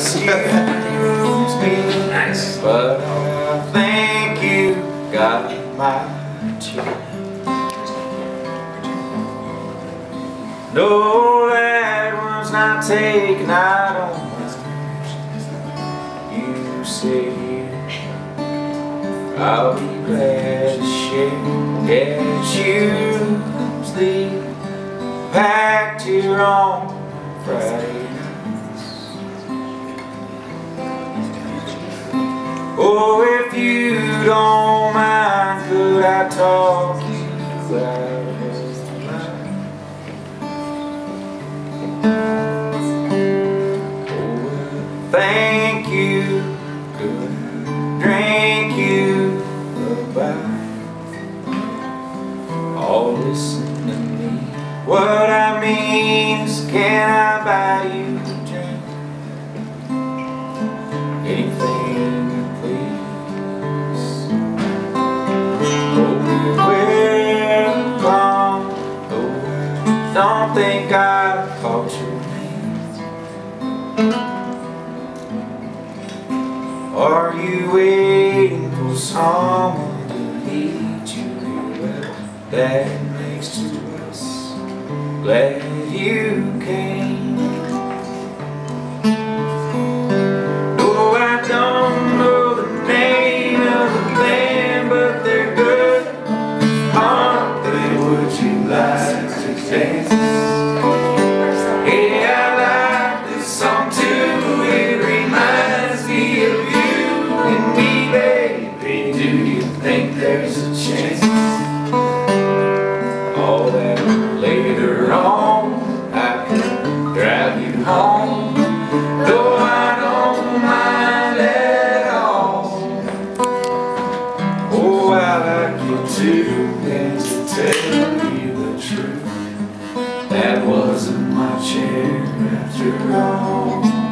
excuse me, nice, but I think you got my tune. No, that was not taken out on myself. You say you, I'll be glad to share. Guess you sleep, packed your own Friday. Oh, if you don't mind, could I talk you out of mine? Oh, thank you, could drink you a bite. Oh, listen to me, what I mean is, can I buy you a drink? Anything. Don't think I caught your name. Are you waiting for someone to lead you here? Well, that makes two of us. Glad you came. No, I don't know the name of the band, but they're good. Aren't they what you like? Dances. Hey, I like this song too. It reminds me of you and me, baby. Do you think there's a chance? All that later on, I can drive you home. Though I don't mind at all. Oh, I like you too, and to tell you the truth, that wasn't my chair after all.